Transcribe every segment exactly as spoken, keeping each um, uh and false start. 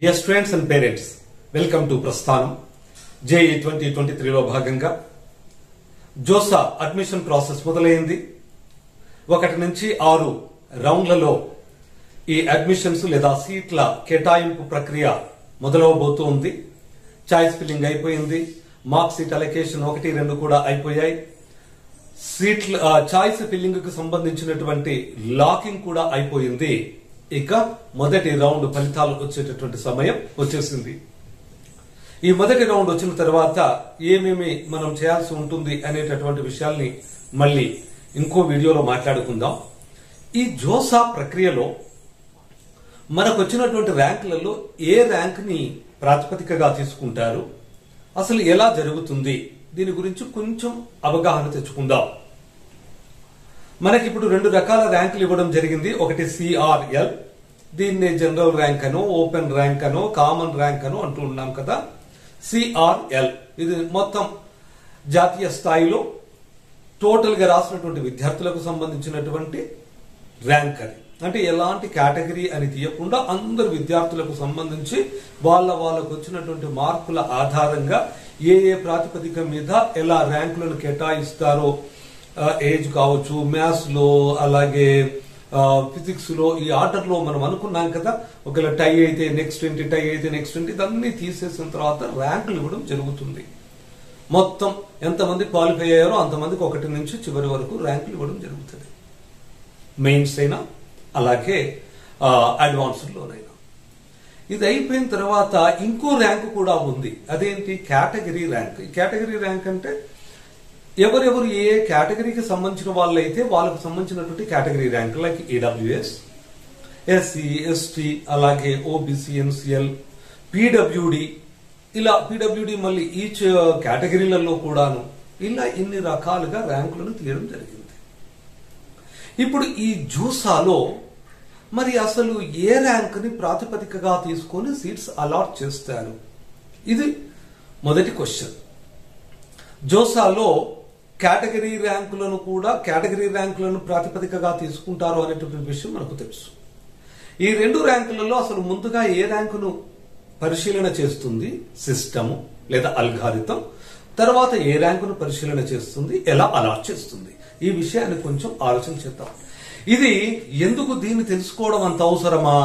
Dear students and parents, welcome to Prasthanam. J E E twenty twenty-three లో భాగంగా JoSAA admission process మొదలైంది. ఒకటి నుంచి ఆరు రౌండ్లలో ఈ అడ్మిషన్స్ లేదా సీట్ల కేటాయింపు ప్రక్రియ మొదలవబోతోంది. చాయిస్ ఫిల్లింగ్ అయిపోయింది. మార్క్ సీట్ అలొకేషన్ ఒకటి రెండు కూడా అయిపోయాయి. సీట్ల చాయిస్ ఫిల్లింగ్ కు సంబంధించినటువంటి లాకింగ్ కూడా అయిపోయింది. ఇక మొదటి రౌండ్ ఫలితాలు వచ్చేటటువంటి సమయం వచ్చేసింది. ఈ మొదటి రౌండ్ వచ్చిన తర్వాత ఏమేమి మనం చేయాల్సి ఉంటుంది అనేటటువంటి విషయాల్ని మళ్ళీ ఇంకో వీడియోలో మాట్లాడుకుందాం. ఈ జోసా ప్రక్రియలో మనకు వచ్చినటువంటి ర్యాంకులలో ఏ ర్యాంక్ ని ప్రాతిపదికగా తీసుకుంటారు, అసలు ఎలా జరుగుతుంది, దీని గురించి కొంచెం అవగాహన తెచ్చుకుందాం. మనకి ఇప్పుడు రెండు రకాల ర్యాంకులు ఇవ్వడం జరిగింది. ఒకటి సిఆర్ఎల్, దీన్నే జనరల్ ర్యాంక్ అనో ఓపెన్ ర్యాంక్ అనో కామన్ ర్యాంక్ అనో అంటూ ఉన్నాం కదా. సిఆర్ఎల్ ఇది మొత్తం జాతీయ స్థాయిలో టోటల్ గా రాసినటువంటి విద్యార్థులకు సంబంధించినటువంటి ర్యాంక్ అది. అంటే ఎలాంటి కేటగిరీ అని తీయకుండా అందరు విద్యార్థులకు సంబంధించి వాళ్ళ వాళ్ళకు వచ్చినటువంటి మార్కుల ఆధారంగా ఏ ఏ ప్రాతిపదిక మీద ఎలా ర్యాంకులను కేటాయిస్తారో, ఏజ్ కావచ్చు, మ్యాథ్స్ లో అలాగే ఫిజిక్స్ లో ఈ ఆర్డర్ లో మనం అనుకున్నాం కదా. ఒకవేళ టై అయితే నెక్స్ట్ ఏంటి, టై అయితే నెక్స్ట్ ఏంటి, ఇదన్నీ తీసేసిన తర్వాత ర్యాంకులు ఇవ్వడం జరుగుతుంది. మొత్తం ఎంతమంది క్వాలిఫై అయ్యారో అంతమందికి ఒకటి నుంచి చివరి వరకు ర్యాంకులు ఇవ్వడం జరుగుతుంది. మెయిన్స్ అయినా అలాగే అడ్వాన్స్డ్ లోనైనా. ఇది అయిపోయిన తర్వాత ఇంకో ర్యాంక్ కూడా ఉంది. అదేంటి? Category rank. ఈ కేటగిరీ ర్యాంక్ అంటే ఎవరెవరు ఏ కేటగిరీకి సంబంధించిన వాళ్ళు అయితే వాళ్ళకు సంబంధించినటువంటి category rank, like EWS, SC, ST, అలాగే ఓబీసీ, ఎన్సీఎల్, పీడబ్ల్యూడి, ఇలా పీడబ్ల్యూడి మళ్ళీ ఈచ్ కేటగిరీలలో కూడాను ఇలా ఇన్ని రకాలుగా ర్యాంకులను తీయడం జరిగింది. ఇప్పుడు ఈ జోసాలో మరి అసలు ఏ ర్యాంక్ని ప్రాతిపదికగా తీసుకొని సీట్స్ అలాట్ చేస్తారు, ఇది మొదటి క్వశ్చన్. జోసాలో కేటగిరీ ర్యాంకులను కూడా కేటగిరీ ర్యాంకులను ప్రాతిపదికగా తీసుకుంటారు అనేటువంటి విషయం మనకు తెలుసు. ఈ రెండు ర్యాంకులలో అసలు ముందుగా ఏ ర్యాంకును పరిశీలన చేస్తుంది సిస్టము లేదా అల్గారిథం, తర్వాత ఏ ర్యాంకును పరిశీలన చేస్తుంది, ఎలా అలాట్ చేస్తుంది, ఈ విషయాన్ని కొంచెం ఆలోచన చేద్దాం. ఇది ఎందుకు దీన్ని తెలుసుకోవడం అంత అవసరమా,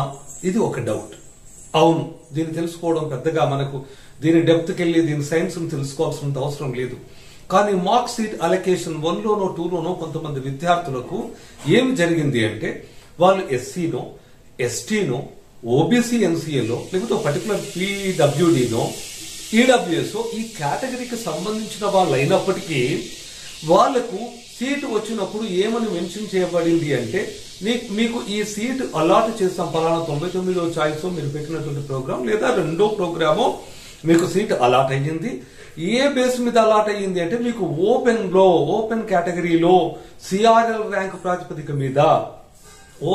ఇది ఒక డౌట్. అవును, దీన్ని తెలుసుకోవడం పెద్దగా మనకు దీని డెప్త్కి వెళ్ళి దీని సైన్స్ తెలుసుకోవాల్సినంత అవసరం లేదు. కానీ మార్క్ సీట్ అలొకేషన్ వన్ లోనో టూ లోనో కొంతమంది విద్యార్థులకు ఏమి జరిగింది అంటే వాళ్ళు ఎస్సీనో, ఎస్టీనో, ఓబీసీ, ఎన్సీఏలో, లేకపోతే పర్టికులర్ పీడబ్ల్యూడీనో, ఈడబ్ల్యూఎస్ ఈ కేటగిరీకి సంబంధించిన వాళ్ళు అయినప్పటికీ వాళ్లకు సీటు వచ్చినప్పుడు ఏమని మెన్షన్ చేయబడింది అంటే మీకు ఈ సీటు అలాట్ చేసాం పలానా తొంభై తొమ్మిదో ఛాయిస్ మీరు పెట్టినటువంటి ప్రోగ్రామ్ లేదా రెండో ప్రోగ్రాము మీకు సీట్ అలాట్ అయ్యింది. ఏ బేస్ మీద అలాట్ అయ్యింది అంటే మీకు ఓపెన్ లో ఓపెన్ కేటగిరీలో సిఆర్ఎల్ ర్యాంక్ ప్రాతిపదిక మీద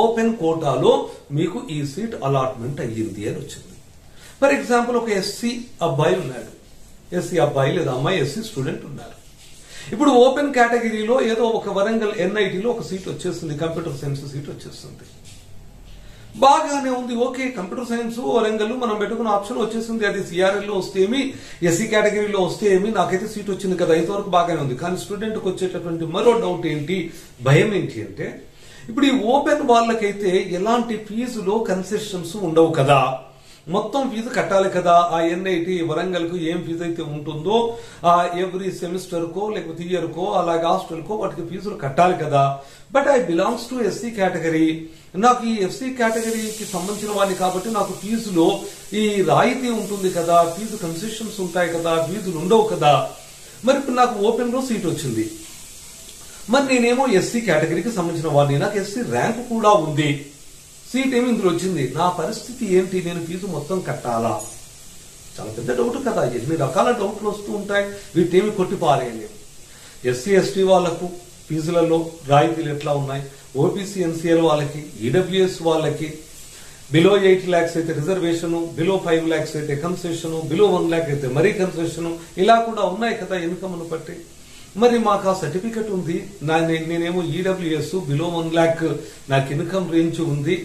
ఓపెన్ కోటాలో మీకు ఈ సీట్ అలాట్మెంట్ అయ్యింది అని వచ్చింది. ఫర్ ఎగ్జాంపుల్, ఒక ఎస్సీ అబ్బాయి ఉన్నాడు, ఎస్సీ అబ్బాయి లేదా అమ్మాయి ఎస్సీ స్టూడెంట్ ఉన్నారు. ఇప్పుడు ఓపెన్ కేటగిరీలో ఏదో ఒక వరంగల్ ఎన్ఐటీలో ఒక సీట్ వచ్చేస్తుంది, కంప్యూటర్ సైన్స్ సీట్ వచ్చేస్తుంది. బాగానే ఉంది, ఓకే, కంప్యూటర్ సైన్స్ వరంగల్ మనం పెట్టుకున్న ఆప్షన్ వచ్చేసింది. అది సిఆర్ఎల్లో వస్తే ఏమి, ఎస్సీ కేటగిరీలో వస్తే ఏమి, నాకైతే సీట్ వచ్చింది కదా, ఇంతవరకు బాగానే ఉంది. కానీ స్టూడెంట్కి వచ్చేటటువంటి మరో డౌట్ ఏంటి, భయం ఏంటి అంటే ఇప్పుడు ఈ ఓపెన్ వాళ్ళకైతే ఎలాంటి ఫీజులో కన్సెషన్స్ ఉండవు కదా, మొత్తం ఫీజు కట్టాలి కదా. ఆ ఎన్ఐటి వరంగల్కు ఏం ఫీజు అయితే ఉంటుందో ఆ ఎవ్రీ సెమిస్టర్కో లేకపోతే ఇయర్కో అలాగే హాస్టల్కో వాటికి ఫీజులు కట్టాలి కదా. But I belongs to SC category, నాకు ఈ ఎస్సీ కేటగిరీకి సంబంధించిన వాడిని కాబట్టి నాకు ఫీజులో ఈ రాయితీ ఉంటుంది కదా, ఫీజు కన్సెషన్స్ ఉంటాయి కదా, ఫీజులు ఉండవు కదా. మరి ఇప్పుడు నాకు ఓపెన్లో సీట్ వచ్చింది, మరి నేనేమో ఎస్సీ కేటగిరీకి సంబంధించిన వాడిని, నాకు ఎస్సీ ర్యాంక్ కూడా ఉంది, సీట్ ఏమి ఇందులో వచ్చింది, నా పరిస్థితి ఏంటి, నేను ఫీజు మొత్తం కట్టాలా? చాలా పెద్ద డౌట్ కదా. ఎన్ని రకాల డౌట్లు వస్తూ ఉంటాయి, వీటిని కొట్టి పారేయలేము. ఎస్సీ ఎస్టీ వాళ్ళకు ఫీజులలో రాయితీలు ఎట్లా ఉన్నాయి, ఓబీసీ ఎన్సీఎల్ వాళ్ళకి, ఈడబ్ల్యూఎస్ వాళ్ళకి బిలో ఎయిట్ ల్యాక్స్ అయితే రిజర్వేషన్, బిలో ఫైవ్ ల్యాక్స్ అయితే కన్సెషన్, బిలో వన్ ల్యాక్ అయితే మరీ కన్సెషన్, ఇలా కూడా ఉన్నాయి కదా ఇన్కమ్ను బట్టి. మరి మాకు ఆ సర్టిఫికెట్ ఉంది, నేనేమో ఈడబ్ల్యూఎస్ బిలో వన్ ల్యాక్ నాకు ఇన్కమ్ రేంజ్ ఉంది,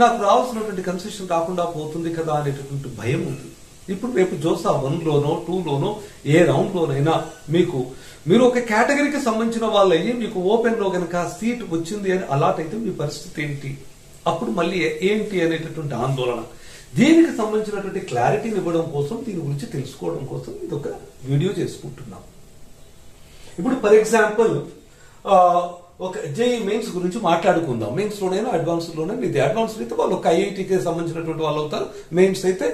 నాకు రావాల్సినటువంటి కన్సెషన్ రాకుండా పోతుంది కదా అనేటువంటి భయం ఉంది। ఇప్పుడు రేపు జోసా వన్ లోనో టూ లోనో ఏ రౌండ్ లోనైనా మీకు మీరు ఒక కేటగిరీకి సంబంధించిన వాళ్ళయ్యి మీకు ఓపెన్ లో గనక సీట్ వచ్చింది అని అలాట్ అయితే మీ పరిస్థితి ఏంటి, అప్పుడు మళ్ళీ ఏంటి అనేటటువంటి ఆందోళన। దీనికి సంబంధించినటువంటి క్లారిటీని ఇవ్వడం కోసం దీని గురించి తెలుసుకోవడం కోసం ఇది ఒక వీడియో చేసుకుంటున్నాం। ఇప్పుడు ఫర్ ఎగ్జాంపుల్ ఒక జేఈ మెయిన్స్ గురించి మాట్లాడుకుందాం। మెయిన్స్ లోనైనా అడ్వాన్స్ లోనైనా ఇది అడ్వాన్స్ అయితే వాళ్ళు ఒక ఐఐటికి సంబంధించినటువంటి వాళ్ళు అవుతారు, మెయిన్స్ అయితే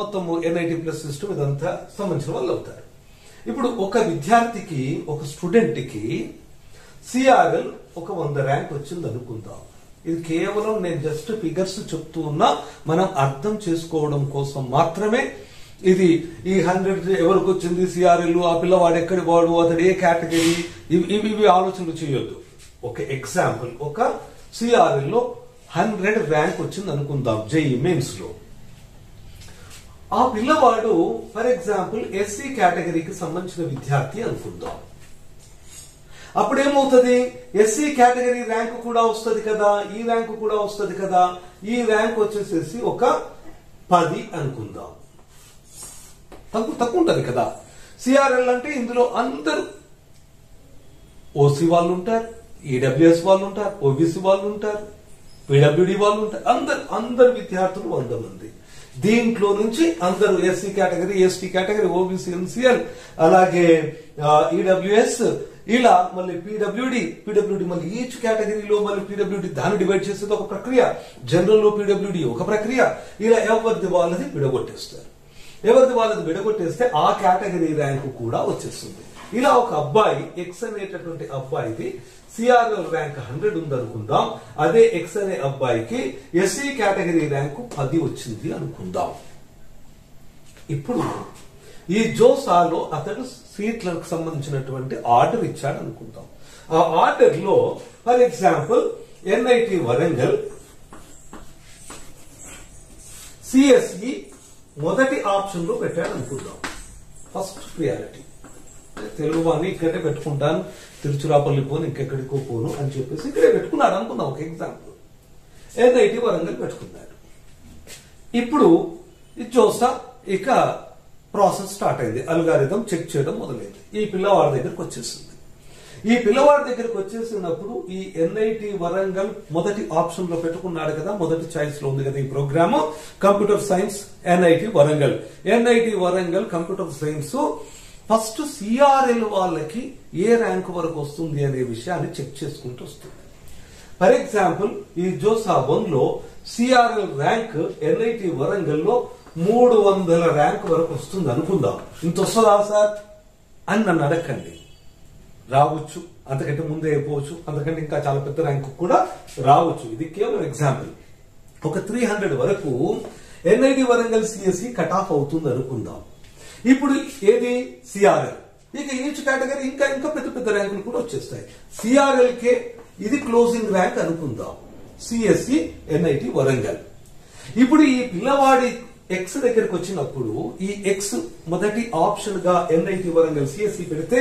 మొత్తం ఎన్ఐటి ప్లస్ సిస్టమ్ ఇదంతా సంబంధించిన వాళ్ళు అవుతారు। ఇప్పుడు ఒక విద్యార్థికి ఒక స్టూడెంట్కి సిఆర్ఎల్ ఒక వంద ర్యాంక్ వచ్చింది అనుకుందాం। ఇది కేవలం నేను జస్ట్ ఫిగర్స్ చెప్తూ ఉన్నా, మనం అర్థం చేసుకోవడం కోసం మాత్రమే ఇది। ఈ హండ్రెడ్ ఎవరికి వచ్చింది సిఆర్ఎల్, ఆ పిల్లవాడు ఎక్కడి వాడు, అతడు ఏ కేటగిరీ, ఇవి ఇవి ఆలోచనలు చేయొద్దు। ఒక ఎగ్జాంపుల్ ఒక సిఆర్ఎల్ లో హండ్రెడ్ ర్యాంక్ వచ్చింది అనుకుందాం జేఈ మెయిన్స్ లో। ఆ పిల్లవాడు ఫర్ ఎగ్జాంపుల్ ఎస్సీ కేటగిరీకి సంబంధించిన విద్యార్థి అనుకుందాం। అప్పుడేమవుతుంది, ఎస్సీ కేటగిరీ ర్యాంకు కూడా వస్తుంది కదా, ఈ ర్యాంకు కూడా వస్తుంది కదా, ఈ ర్యాంక్ వచ్చేసేసి ఒక పది అనుకుందాం, తక్కువ తక్కువ ఉంటుంది కదా। సిఆర్ఎల్ అంటే ఇందులో అందరూ ఓసీ వాళ్ళు ఉంటారు, ఈడబ్ల్యూఎస్ వాళ్ళు ఉంటారు, ఓబీసీ వాళ్ళు ఉంటారు, పీడబ్ల్యూడీ వాళ్ళు ఉంటారు, అందరు అందరు విద్యార్థులు వంద మంది। దీంట్లో నుంచి అందరూ SC category, ST category, OBC, NCL, అలాగే ఈడబ్ల్యూఎస్, ఇలా మళ్ళీ పీడబ్ల్యూడి పీడబ్ల్యూడి మళ్ళీ ఈచ్ కేటగిరీలో మళ్ళీ పీడబ్ల్యూడి దాన్ని డివైడ్ చేసేది ఒక ప్రక్రియ, జనరల్ లో పీడబ్ల్యూడి ఒక ప్రక్రియ, ఇలా ఎవరిది వాళ్ళది విడగొట్టేస్తారు। ఎవరిది వాళ్ళది విడగొట్టేస్తే ఆ కేటగిరీ ర్యాంకు కూడా వచ్చేస్తుంది। ఇలా ఒక అబ్బాయి ఎక్స్ అనేటటువంటి అబ్బాయిది సిఆర్ఎల్ ర్యాంక్ హండ్రెడ్ ఉందనుకుందాం, అదే ఎక్స్ అనే అబ్బాయికి ఎస్సీ కేటగిరీ ర్యాంకు పది వచ్చింది అనుకుందాం। ఇప్పుడు ఈ జోసాలో అతడు సీట్లకు సంబంధించినటువంటి ఆర్డర్ ఇచ్చాడు అనుకుందాం। ఆ ఆర్డర్ లో for example NIT Warangal CSE మొదటి ఆప్షన్ లో పెట్టాడు అనుకుందాం, ఫస్ట్ ప్రియారిటీ, తెలుగు వాడిని ఇక్కడే పెట్టుకుంటాను, తిరుచురాపల్లి పోను, ఇంకెక్కడికో పోను అని చెప్పేసి ఇక్కడే పెట్టుకున్నాడు అనుకున్నాం ఒక ఎగ్జాంపుల్, ఎన్ఐటి వరంగల్ పెట్టుకున్నాడు। ఇప్పుడు జోసా ఇక ప్రాసెస్ స్టార్ట్ అయింది, అల్గారిథం చెక్ చేయడం మొదలైంది, ఈ పిల్లవాడి దగ్గరకు వచ్చేసింది। ఈ పిల్లవాడి దగ్గరకు వచ్చేసినప్పుడు ఈ ఎన్ఐటి వరంగల్ మొదటి ఆప్షన్ లో పెట్టుకున్నాడు కదా, మొదటి చాయిస్ లో ఉంది కదా ఈ programme, computer science NIT Warangal, NIT Warangal computer science first CRL వాళ్ళకి ఏ ర్యాంక్ వరకు వస్తుంది అనే విషయాన్ని చెక్ చేసుకుంటూ వస్తుంది। ఫర్ ఎగ్జాంపుల్ ఈ జోసా వన్ లో సిఆర్ఎల్ ర్యాంక్ ఎన్ఐటి వరంగల్ లో మూడు వందల ర్యాంక్ వరకు వస్తుంది అనుకుందాం। ఇంత వస్తుందా సార్ అని నన్ను అడగండి, రావచ్చు, అంతకంటే ముందే అయిపోవచ్చు, అంతకంటే ఇంకా చాలా పెద్ద ర్యాంక్ కూడా రావచ్చు, ఇది కేవలం ఎగ్జాంపుల్। ఒక త్రీ హండ్రెడ్ వరకు NIT Warangal CSE cut off అవుతుంది అనుకుందాం। ఇప్పుడు ఏది సిఆర్ఎల్, ఇక ఈచ్ కేటగిరీ ఇంకా ఇంకా పెద్ద పెద్ద ర్యాంకులు కూడా వచ్చేస్తాయి, సిఆర్ఎల్ కే ఇది క్లోజింగ్ ర్యాంక్ అనుకుందాం, సిఎస్సి ఎన్ఐటి వరంగల్। ఇప్పుడు ఈ పిల్లవాడి ఎక్స్ దగ్గరకు వచ్చినప్పుడు ఈ ఎక్స్ మొదటి ఆప్షన్ గా ఎన్ఐటి వరంగల్ సిఎస్సి పెడితే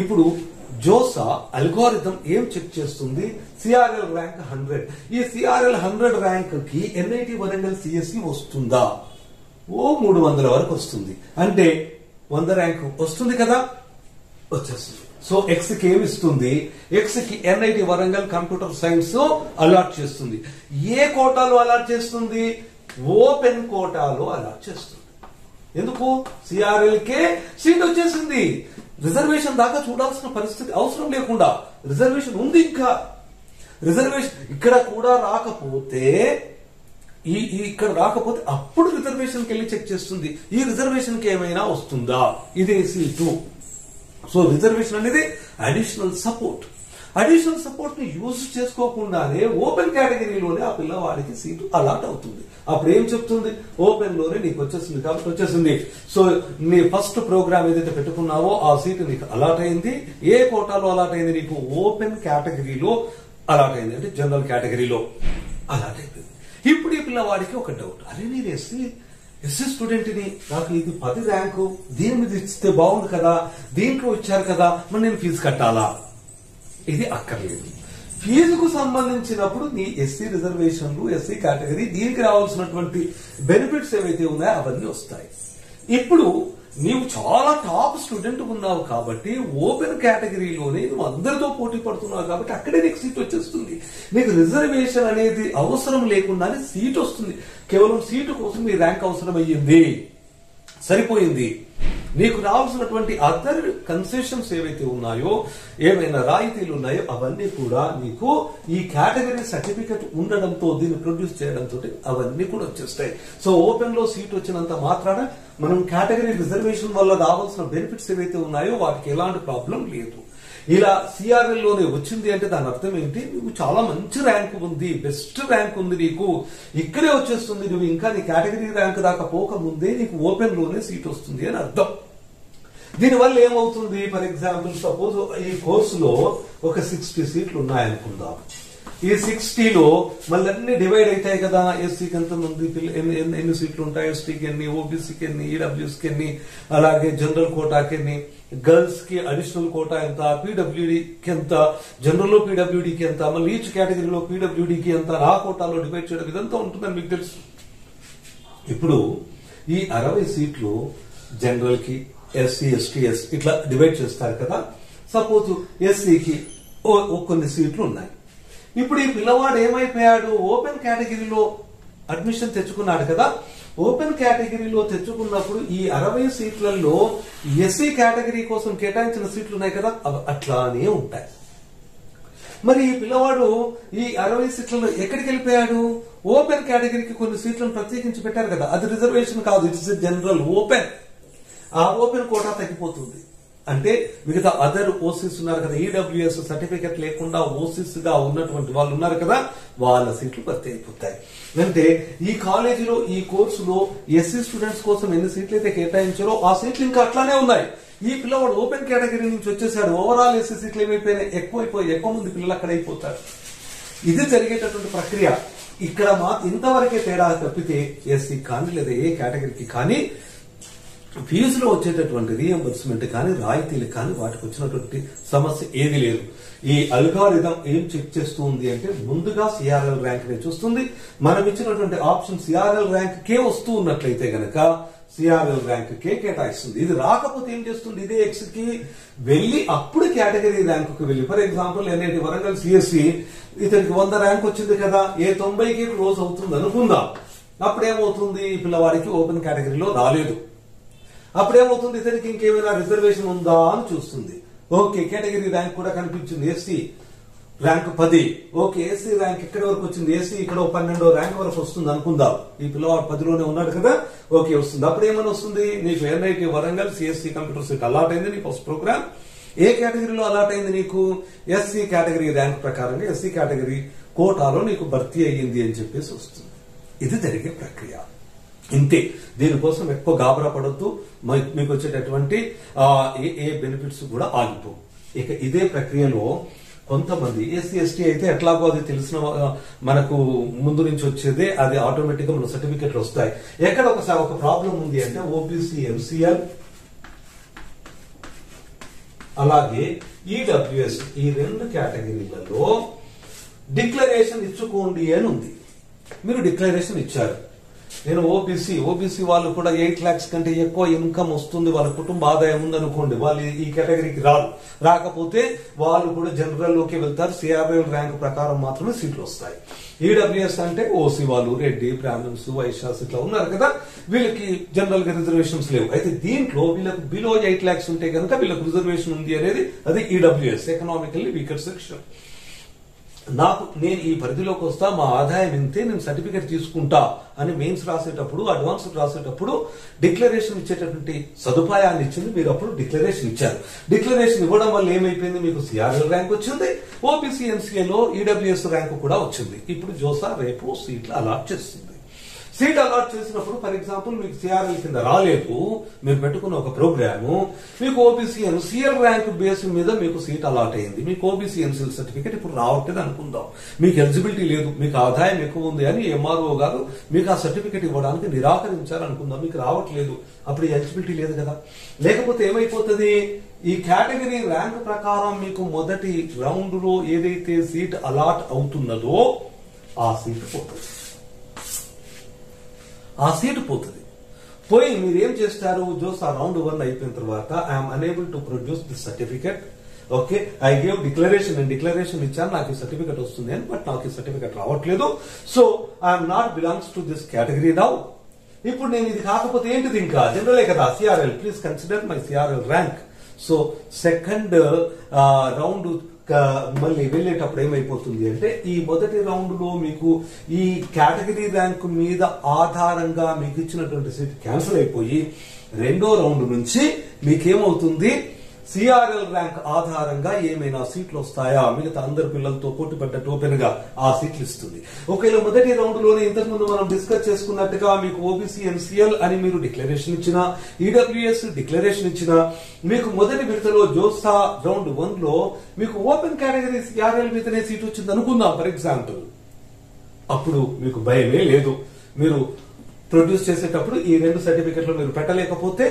ఇప్పుడు జోసా అల్గోరిథం ఏం చెక్ చేస్తుంది, సిఆర్ఎల్ ర్యాంక్ హండ్రెడ్, ఈ సిఆర్ఎల్ హండ్రెడ్ ర్యాంక్ కి ఎన్ఐటి వరంగల్ సిఎస్సి వస్తుందా, ఓ మూడు వందల వరకు వస్తుంది, అంటే వంద ర్యాంక్ వస్తుంది కదా, వచ్చేస్తుంది। సో ఎక్స్ కి ఏమి ఇస్తుంది, ఎక్స్ కి NIT Warangal computer science allot చేస్తుంది। ఏ కోటాలో అలాట్ చేస్తుంది, ఓపెన్ కోటాలో అలాట్ చేస్తుంది, ఎందుకు సిఆర్ఎల్ కే సీట్ వచ్చేసింది, రిజర్వేషన్ దాకా చూడాల్సిన పరిస్థితి అవసరం లేకుండా, రిజర్వేషన్ ఉంది ఇంకా, రిజర్వేషన్ ఇక్కడ కూడా రాకపోతే ఈ ఇక్కడ రాకపోతే అప్పుడు రిజర్వేషన్కి వెళ్ళి చెక్ చేస్తుంది ఈ రిజర్వేషన్కి ఏమైనా వస్తుందా, ఇదే సీటు। సో రిజర్వేషన్ అనేది అడిషనల్ సపోర్ట్, అడిషనల్ సపోర్ట్ ని యూజ్ చేసుకోకుండానే ఓపెన్ కేటగిరీలోనే ఆ పిల్లవాడికి సీటు అలాట్ అవుతుంది, అప్పుడు ఏం చెప్తుంది, ఓపెన్ లోనే నీకు వచ్చేసింది కాబట్టి వచ్చేసింది, సో నీ ఫస్ట్ ప్రోగ్రామ్ ఏదైతే పెట్టుకున్నావో ఆ సీటు నీకు అలాట్ అయింది, ఏ కోటాలో అలాట్ అయింది, నీకు ఓపెన్ కేటగిరీలో అలాట్ అయింది, అంటే జనరల్ కేటగిరీలో అలాట్ అయింది। ఇప్పుడు ఈ పిల్లవాడికి ఒక డౌట్, అరే నేను ఎస్సీ ఎస్సీ స్టూడెంట్ ని, నాకు ఇది పది ర్యాంకు, దీని మీద ఇస్తే బాగుంది కదా, దీంట్లో ఇచ్చారు కదా, మరి నేను ఫీజు కట్టాలా, ఇది అక్కర్లేదు, ఫీజుకు సంబంధించినప్పుడు నీ ఎస్సీ రిజర్వేషన్లు ఎస్సీ కేటగిరీ దీనికి రావాల్సినటువంటి బెనిఫిట్స్ ఏమైతే ఉన్నాయో అవన్నీ వస్తాయి. ఇప్పుడు నీవు చాలా టాప్ స్టూడెంట్ ఉన్నావు కాబట్టి ఓపెన్ కేటగిరీలోనే నువ్వు అందరితో పోటీ పడుతున్నావు కాబట్టి అక్కడే నీకు సీట్ వచ్చేస్తుంది. నీకు రిజర్వేషన్ అనేది అవసరం లేకుండానే సీట్ వస్తుంది. కేవలం సీటు కోసం నీ ర్యాంక్ అవసరమయ్యింది, సరిపోయింది. నీకు రావాల్సినటువంటి అదర్ కన్సెషన్స్ ఏవైతే ఉన్నాయో, ఏమైనా రాయితీలు ఉన్నాయో అవన్నీ కూడా నీకు ఈ కేటగిరీ సర్టిఫికెట్ ఉండడంతో, దీన్ని ప్రొడ్యూస్ చేయడంతో అవన్నీ కూడా వచ్చేస్తాయి. సో ఓపెన్ లో సీట్ వచ్చినంత మాత్రాన మనం కేటగిరీ రిజర్వేషన్ వల్ల రావాల్సిన బెనిఫిట్స్ ఏవైతే ఉన్నాయో వాటికి ఎలాంటి ప్రాబ్లం లేదు. ఇలా సిఆర్ఎల్ లోనే వచ్చింది అంటే దాని అర్థం ఏంటి? నువ్వు చాలా మంచి ర్యాంక్ ఉంది, బెస్ట్ ర్యాంక్ ఉంది, నీకు ఇక్కడే వచ్చేస్తుంది. నువ్వు ఇంకా నీ కేటగిరీ ర్యాంక్ దాకా పోకముందే నీకు ఓపెన్ లోనే సీట్ వస్తుంది అని అర్థం. దీనివల్ల ఏమవుతుంది? ఫర్ ఎగ్జాంపుల్ సపోజ్ ఈ కోర్సులో ఒక సిక్స్టీ సీట్లు ఉన్నాయనుకుందాం. ఈ సిక్స్టీలో మళ్ళీ అన్ని డివైడ్ అవుతాయి కదా. ఎస్సీకి ఎంతమంది ఎన్ని సీట్లు ఉంటాయి, ఎస్టీకి ఎన్ని, ఓబీసీకి ఎన్ని, ఈడబ్ల్యూసీకి ఎన్ని, అలాగే జనరల్ కోటాకి ఎన్ని, గర్ల్స్ కి అడిషనల్ కోటా ఎంత, పీడబ్ల్యూడీకి ఎంత, జనరల్ లో పీడబ్ల్యూడీకి ఎంత, మళ్ళీ ఈచ్ కేటగిరీలో పీడబ్ల్యూడీకి ఎంత, ఆ కోటాలో డివైడ్ చేయడం ఇదంతా ఉంటుందని మీకు తెలుసు. ఇప్పుడు ఈ అరవై సీట్లు జనరల్ కి ఎస్సీ ఎస్టీ ఎస్ ఇట్లా డివైడ్ చేస్తారు కదా. సపోజ్ ఎస్సీకి కొన్ని సీట్లు ఉన్నాయి. ఇప్పుడు ఈ పిల్లవాడు ఏమైపోయాడు? ఓపెన్ కేటగిరీలో అడ్మిషన్ తెచ్చుకున్నాడు కదా. ఓపెన్ కేటగిరీలో తెచ్చుకున్నప్పుడు ఈ అరవై సీట్లలో ఎస్సీ కేటగిరీ కోసం కేటాయించిన సీట్లు ఉన్నాయి కదా, అవి అట్లానే ఉంటాయి. మరి ఈ పిల్లవాడు ఈ అరవై సీట్లలో ఎక్కడికి వెళ్ళిపోయాడు? ఓపెన్ కేటగిరీకి కొన్ని సీట్లను ప్రత్యేకించి పెట్టారు కదా, అది రిజర్వేషన్ కాదు, ఇట్ ఇస్ జనరల్ ఓపెన్. ఆ ఓపెన్ కోటా తగ్గిపోతుంది. అంటే మిగతా అదర్ ఓసీస్ ఉన్నారు కదా, ఈడబ్ల్యూఎస్ సర్టిఫికెట్ లేకుండా ఓసీస్ గా ఉన్నటువంటి వాళ్ళు ఉన్నారు కదా, వాళ్ళ సీట్లు భర్తీ అయిపోతాయి. అంటే ఈ కాలేజీలో ఈ కోర్సులో ఎస్సీ స్టూడెంట్స్ కోసం ఎన్ని సీట్లు అయితే కేటాయించారో ఆ సీట్లు ఇంకా అట్లానే ఉన్నాయి. ఈ పిల్లవాడు ఓపెన్ కేటగిరీ నుంచి వచ్చేసాడు, ఓవరాల్ ఎస్సీ సీట్లు ఏమైపోయినా ఎక్కువైపోయి ఎక్కువ మంది పిల్లలు అక్కడ అయిపోతారు. ఇది జరిగేటటువంటి ప్రక్రియ. ఇక్కడ మా ఇంతవరకే తేడా తప్పితే ఎస్సీ కానీ లేదా ఏ కేటగిరీకి కానీ ఫీజులో వచ్చేటటువంటి రీఎంబర్స్మెంట్ కానీ రాయితీలు కానీ వాటికి వచ్చినటువంటి సమస్య ఏది లేదు. ఈ అల్గారిథం ఏం చెక్ చేస్తుంది అంటే ముందుగా సిఆర్ఎల్ ర్యాంక్ నే చూస్తుంది. మనం ఇచ్చినటువంటి ఆప్షన్ సిఆర్ఎల్ ర్యాంక్ కే వస్తూ ఉన్నట్లయితే గనక సిఆర్ఎల్ ర్యాంక్ కే కేటాయిస్తుంది. ఇది రాకపోతే ఏం చేస్తుంది? ఇదే ఎక్స్ కి వెళ్లి అప్పుడు కేటగిరీ ర్యాంకు కు వెళ్ళి, for example NIT Warangal CSE ఇతనికి వంద ర్యాంక్ వచ్చింది కదా, ఏ తొంభైకి క్లోజ్ అవుతుంది అనుకుందాం. అప్పుడేమవుతుంది? పిల్లవాడికి ఓపెన్ కేటగిరీలో రాలేదు. అప్పుడేమవుతుంది? ఇతనికి ఇంకేమైనా రిజర్వేషన్ ఉందా అని చూస్తుంది. ఓకే, కేటగిరీ ర్యాంక్ కూడా కనిపించింది, ఎస్సీ ర్యాంక్ పది. ఓకే, ఎస్సీ ర్యాంక్ ఇక్కడ వరకు వచ్చింది, ఎస్సీ ఇక్కడ పన్నెండో ర్యాంక్ వరకు వస్తుంది అనుకుందాం. ఈ పిల్లవాడు పదిలోనే ఉన్నాడు కదా, ఓకే వస్తుంది. అప్పుడేమని వస్తుంది? నీకు NIT Warangal CSE computer seat allot అయింది, నీ ఫస్ట్ ప్రోగ్రామ్ ఏ కేటగిరీలో అలాట్ అయింది? నీకు ఎస్సీ కేటగిరీ ర్యాంక్ ప్రకారంగా ఎస్సీ కేటగిరీ కోటాలో నీకు భర్తీ అయ్యింది అని చెప్పేసి వస్తుంది. ఇది జరిగే ప్రక్రియ. ఇంతే. దీనికోసం ఎక్కువ గాబరా పడద్దు. మీకు వచ్చేటటువంటి ఏ బెనిఫిట్స్ కూడా ఆగిపో. ఇక ఇదే ప్రక్రియలో కొంతమంది ఎస్సీ ఎస్టీ అయితే ఎట్లాగో అది తెలిసిన మనకు ముందు నుంచి వచ్చేదే, అది ఆటోమేటిక్ గా మన సర్టిఫికెట్లు వస్తాయి. ఎక్కడ ఒకసారి ఒక ప్రాబ్లం ఉంది అంటే ఓబీసీ ఎంసీఎల్ అలాగే ఈడబ్ల్యూఎస్ ఈ రెండు కేటగిరీలలో డిక్లరేషన్ ఇచ్చుకోండి అని ఉంది. మీరు డిక్లరేషన్ ఇచ్చారు. నేను ఓబీసీ ఓబీసీ వాళ్ళు కూడా ఎయిట్ ల్యాక్స్ కంటే ఎక్కువ ఇన్కమ్ వస్తుంది, వాళ్ళ కుటుంబ ఆదాయం ఉందనుకోండి, వాళ్ళు ఈ కేటగిరీకి రారు. రాకపోతే వాళ్ళు కూడా జనరల్ లోకి వెళ్తారు, సిఆర్ఎల్ ర్యాంక్ ప్రకారం మాత్రమే సీట్లు వస్తాయి. ఈడబ్ల్యూఎస్ అంటే ఓసీ వాళ్ళు, రెడ్డి, బ్రాహ్మణ్స్, వైశ్యాస్ ఇట్లా ఉన్నారు కదా, వీళ్ళకి జనరల్ గా రిజర్వేషన్స్ లేవు. అయితే దీంట్లో వీళ్ళకి బిలో ఎయిట్ ల్యాక్స్ ఉంటే కనుక వీళ్ళకి రిజర్వేషన్ ఉంది అనేది, అది ఈడబ్ల్యూఎస్ ఎకనామికల్లీ వీకర్ సెక్షన్. నాకు నేను ఈ పరిధిలోకి వస్తా, మా ఆదాయం ఇంతే, నేను సర్టిఫికెట్ తీసుకుంటా అని మెయిన్స్ రాసేటప్పుడు, అడ్వాన్స్ రాసేటప్పుడు డిక్లరేషన్ ఇచ్చేటటువంటి సదుపాయాన్ని ఇచ్చింది. మీరు అప్పుడు డిక్లరేషన్ ఇచ్చారు. డిక్లరేషన్ ఇవ్వడం వల్ల ఏమైపోయింది? మీకు సిఆర్ఎల్ ర్యాంక్ వచ్చింది, ఓబీసీ ఎంసీఏలో ఈడబ్ల్యూఎస్ ర్యాంక్ కూడా వచ్చింది. ఇప్పుడు జోసా రేపు సీట్లు అలాట్ చేస్తుంది. सीट అలాట్ చేసినప్పుడు ఫర్ ఎగ్జాంపుల్ మీకు సిఆర్ఎల్ కింద రాలేదు మీరు పెట్టుకున్న ఒక ప్రోగ్రామ్ మీకు ఓబీసీఎన్ సిఎల్ ర్యాంక్ బేస్ మీద మీకు సీట్ అలాట్ అయ్యింది మీకు ఓబీసీఎన్సిఎల్ సర్టిఫికెట్ ఇప్పుడు రావట్లేదు అనుకుందాం మీకు ఎలిజిబిలిటీ లేదు మీకు ఆదాయం ఎక్కువ ఉంది అని ఎంఆర్ఓ గారు మీకు ఆ సర్టిఫికెట్ ఇవ్వడానికి నిరాకరించారు అనుకుందాం మీకు రావట్లేదు అప్పుడు ఎలిజిబిలిటీ లేదు కదా లేకపోతే ఏమైపోతది ఈ కేటగిరీ ర్యాంక్ ప్రకారం మీకు మొదటి రౌండ్ లో ఏదైతే సీట్ అలాట్ అవుతున్నదో ఆ సీట్ పోతుంది ఆ సీట్ పోతుంది పోయి మీరు ఏం చేస్తారు జోసా రౌండ్ వన్ అయిపోయిన తర్వాత I am unable to produce the certificate okay I give declaration and declaration ఇచ్చాను నాకు ఈ సర్టిఫికెట్ వస్తుంది అని బట్ నాకు ఈ సర్టిఫికెట్ రావట్లేదు so I am not belongs to this category now ఇప్పుడు నేను ఇది కాకపోతే ఏంటిది ఇంకా జనరలే కదా CRL please consider my CRL rank so second round మళ్ళీ వెళ్ళేటప్పుడు ఏమైపోతుంది అంటే ఈ మొదటి రౌండ్ లో మీకు ఈ కేటగిరీ ర్యాంక్ మీద ఆధారంగా మీకు ఇచ్చినటువంటి సీట్ క్యాన్సిల్ అయిపోయి రెండో రౌండ్ నుంచి మీకేమవుతుంది సిఆర్ఎల్ ర్యాంక్ ఆధారంగా ఏమైనా సీట్లు వస్తాయా మిగతా అందరి పిల్లలతో పోటీ పడ్డట్టు ఓపెన్ గా ఆ సీట్లు ఇస్తుంది ఒకవేళ మొదటి రౌండ్ లోనే ఇంతకుముందు మనం డిస్కస్ చేసుకున్నట్టుగా మీకు ఓబీసీ ఎన్సీఎల్ అని మీరు డిక్లరేషన్ ఇచ్చినా ఈడబ్ల్యూఎస్ డిక్లరేషన్ ఇచ్చినా మీకు మొదటి విడతలో జోసా రౌండ్ వన్ లో మీకు ఓపెన్ కేటగిరీ సిఆర్ఎల్ మీదనే సీట్ వచ్చింది అనుకుందాం ఫర్ ఎగ్జాంపుల్ అప్పుడు మీకు భయమే లేదు మీరు ప్రొడ్యూస్ చేసేటప్పుడు ఈ రెండు సర్టిఫికెట్లు మీరు పెట్టలేకపోతే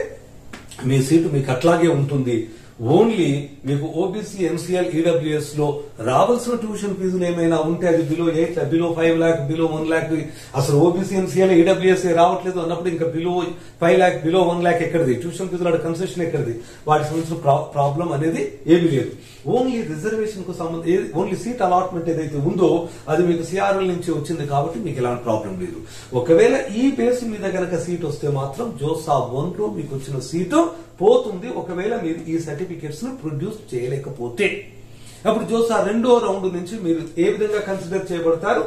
మీ సీటు మీకు అట్లాగే ఉంటుంది ఓన్లీ మీకు ఓబీసీ ఎన్సీఎల్ ఈడబ్ల్యూఎస్ లో రావాల్సిన ట్యూషన్ ఫీజులు ఏమైనా ఉంటే అది below eight below five lakh below one lakh అసలు ఓబీసీ ఎన్సీఎల్ ఈడబ్ల్యూఎస్ రావట్లేదు అన్నప్పుడు ఇంకా below five lakh below one lakh ఎక్కడిది ట్యూషన్ ఫీజులు అక్కడ కన్సెషన్ ఎక్కడిది వాటికి సంబంధించిన ప్రాబ్లం అనేది ఏమీ లేదు ఓన్లీ రిజర్వేషన్ కు సంబంధించి ఓన్లీ సీట్ అలాట్మెంట్ ఏదైతే ఉందో అది మీకు సిఆర్ఎల్ నుంచి వచ్చింది కాబట్టి మీకు ఎలాంటి ప్రాబ్లం లేదు ఒకవేళ ఈ బేస్ మీద కనుక సీట్ వస్తే మాత్రం జోసా వన్ లో మీకు వచ్చిన సీటు పోతుంది ఒకవేళ మీరు ఈ సర్టిఫికెట్స్ ను ప్రొడ్యూస్ చేయలేకపోతే అప్పుడు జోసా రెండో రౌండ్ నుంచి మీరు ఏ విధంగా కన్సిడర్ చేయబడతారు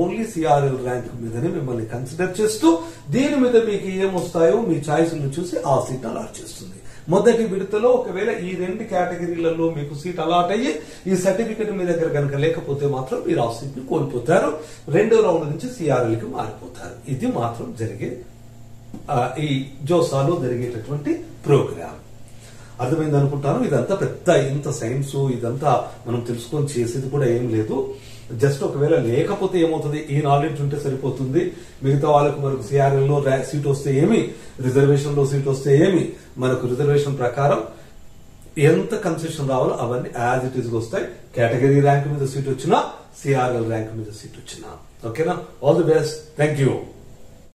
ఓన్లీ సిఆర్ఎల్ ర్యాంక్ మీదనే మిమ్మల్ని కన్సిడర్ చేస్తూ దీని మీద మీకు ఏమొస్తాయో మీ ఛాయిస్ ను చూసి ఆ సీట్ అలాట్ చేస్తుంది మొదటి విడతలో ఒకవేళ ఈ రెండు కేటగిరీలలో మీకు సీట్ అలాట్ అయ్యి ఈ సర్టిఫికెట్ మీ దగ్గర కనుక లేకపోతే మాత్రం మీరు ఆ సీట్ ని కోల్పోతారు రెండో రౌండ్ నుంచి సిఆర్ఎల్ కి మారిపోతారు ఇది మాత్రం జరిగే ఈ జోసాలో జరిగేటటువంటి ప్రోగ్రామ్ అర్థమైంది అనుకుంటాను ఇదంతా పెద్ద ఇంత సైన్స్ ఇదంతా మనం తెలుసుకొని చేసేది కూడా ఏం లేదు జస్ట్ ఒకవేళ లేకపోతే ఏమవుతుంది ఈ నాలెడ్జ్ ఉంటే సరిపోతుంది మిగతా వాళ్ళకు మనకు సిఆర్ఎల్ లో సీట్ వస్తే ఏమి రిజర్వేషన్ లో సీట్ వస్తే ఏమి మనకు రిజర్వేషన్ ప్రకారం ఎంత కన్సెషన్ రావాలో అవన్నీ యాజ్ ఇట్ ఈస్ వస్తాయి కేటగిరీ ర్యాంక్ మీద సీట్ వచ్చినా సిఆర్ఎల్ ర్యాంక్ మీద సీట్ వచ్చినా ఓకేనా all the best thank you